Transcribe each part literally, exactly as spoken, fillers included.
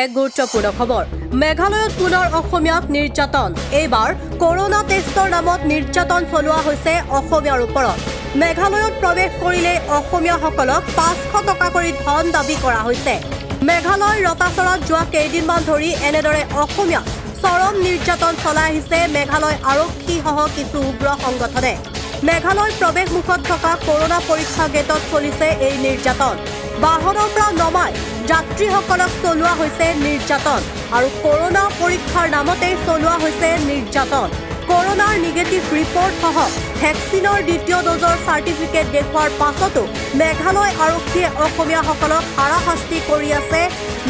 এক গুৰুত্বপূৰ্ণ খবৰ, মেঘালয়ত পুনৰ অসমীয়াক নিৰ্যাতন। এইবাৰ কৰোনা টেষ্টৰ নামত নিৰ্যাতন চলোৱা হৈছে অসমীয়াৰ ওপৰত। মেঘালয়ত প্ৰৱেশ কৰিলে অসমীয়াসকলক পাঁচশ টকা কৰি ধন দাবী কৰা হৈছে। মেঘালয়ৰ ৰতাচৰাত যোৱা কেইদিনমান ধৰি এনেদৰে অসমীয়া চৰম নিৰ্যাতন চলাই আহিছে মেঘালয় আৰক্ষীসহ কিছু উগ্ৰ সংগঠনে। মেঘালয় প্ৰৱেশ মুখত থকা কৰোনা পৰীক্ষা গেটত চলিছে এই নিৰ্যাতন। বাহনৰ পৰা নমাই যাত্ৰীসকলক চলোৱা হৈছে নিৰ্যাতন আৰু কৰোনা পৰীক্ষাৰ নামতে চলোৱা হৈছে নিৰ্যাতন। কৰোনাৰ নিগেটিভ ৰিপৰ্টসহ ভেকচিনৰ দ্বিতীয় ড'জৰ চাৰ্টিফিকেট দেখুৱাৰ পাছতো মেঘালয় আৰক্ষীয়ে অসমীয়াসকলক হাৰাশাস্তি কৰি আছে।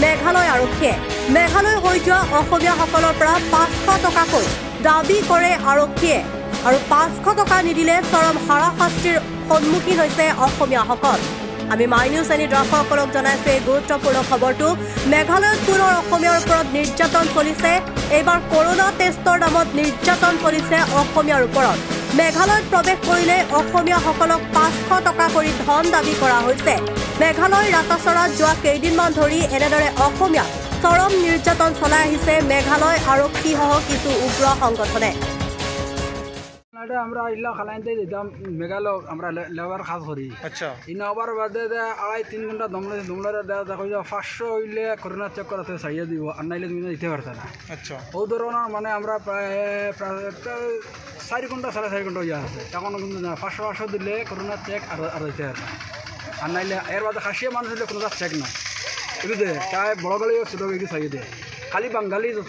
মেঘালয় আৰক্ষীয়ে মেঘালয় হৈ যোৱা অসমীয়াসকলৰ পৰা পাঁচশ টকাকৈ দাবী কৰে আৰক্ষীয়ে, আৰু পাঁচশ টকা নিদিলে চৰম হাৰাশাস্তিৰ সন্মুখীন হৈছে অসমীয়াসকল। আমি মাই নিউজ এনি দৰ্শকসকলক জনাইছো এই গুৰুত্বপূৰ্ণ খবৰটো। মেঘালয়ত পুনৰ অসমীয়াৰ ওপৰত নিৰ্যাতন চলিছে। এইবাৰ কৰোনা টেষ্টৰ নামত নিৰ্যাতন চলিছে অসমীয়াৰ ওপৰত। মেঘালয়ত প্ৰৱেশ কৰিলে অসমীয়াসকলক পাঁচশ টকা কৰি ধন দাবী কৰা হৈছে। মেঘালয় ৰাতাচৰাত যোৱা কেইদিনমান ধৰি এনেদৰে অসমীয়া চৰম নিৰ্যাতন চলাই আহিছে মেঘালয় আৰক্ষীসহ কিছু উগ্ৰ সংগঠনে। नाटे हमरा इल्ला खलाइन दे दम मेघालय हमरा लेबर खास करी। अच्छा इन ओवर बदे दे आय तीन घंटा दमले दमले दे देखो जो पाँच सौ इल्ले कोरोना चेक करते सही दी अन्ना इल्ले में इते करता ना। अच्छा ओ दरोना माने हमरा प्राय सारी घंटा साढ़े सारी घंटा जा तखन ना पाँच सौ दिले कोरोना चेक आरो आरो इते अन्ना इल्ले एर बाद खासिया मानुष इल्ले कोरोना चेक ना इदे काय बड़गलियो सुडो के सही दे खाली बंगाली जो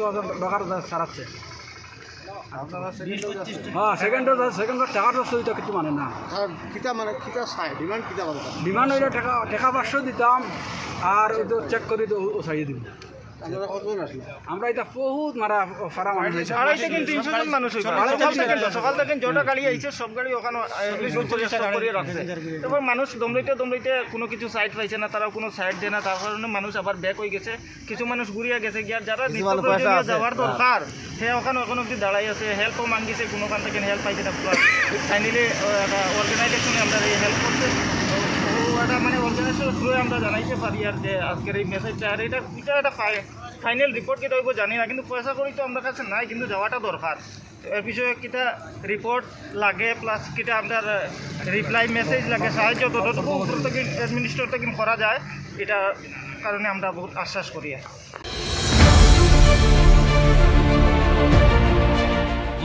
बगार सारा से মানুষ দমলাইতে দমলাইতে কোনো কিছু সাইড পাইছে না, তারাও কোনো সাইড দেয় না, তার কারণে মানুষ আবার ব্যাক হয়ে গেছে, কিছু মানুষ ঘুরিয়ে গেছে গিয়ার যারা যাওয়ার দরকার হ্যাঁ ওখানে ওখানে অব্দি দাঁড়াই আছে। হেল্পও মানগেছে, কোনোখান থেকে হেল্প পাইছে না, ফাইনালি একটা অর্গানাইজেশনে আমরা এই হেল্প করছে ওটা মানে অর্গানাইজেশনের থ্রুয়ে আমরা জানাইতে পারি আর যে আজকের এই মেসেজটা আর এটা এটা একটা ফাইনাল রিপোর্ট কেটে হইব জানি না, কিন্তু পয়সা করি তো আমরা কাছে নাই, কিন্তু যাওয়াটা দরকার। এর বিষয়ে কিটা রিপোর্ট লাগে প্লাস কিটা আপনার রিপ্লাই মেসেজ লাগে সাহায্য যতটুকু অ্যাডমিনিস্ট্রেটর থেকে করা যায় এটা কারণে আমরা বহুত আশ্বাস করি।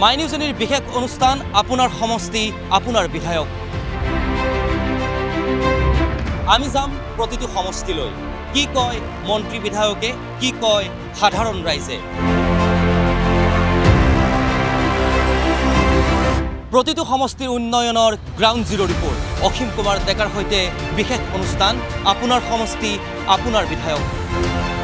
মাই নিউজ এনিৰ বিশেষ অনুষ্ঠান আপোনাৰ সমষ্টি আপোনাৰ বিধায়ক। আমি যাম প্ৰতিটো সমষ্টিলৈ, কি কয় মন্ত্ৰী বিধায়কে, কি কয় সাধাৰণ ৰাইজে। প্ৰতিটো সমষ্টিৰ উন্নয়নৰ ground zero' report Asim Kumar ডেকাৰ সৈতে বিশেষ অনুষ্ঠান আপোনাৰ সমষ্টি আপোনাৰ বিধায়ক।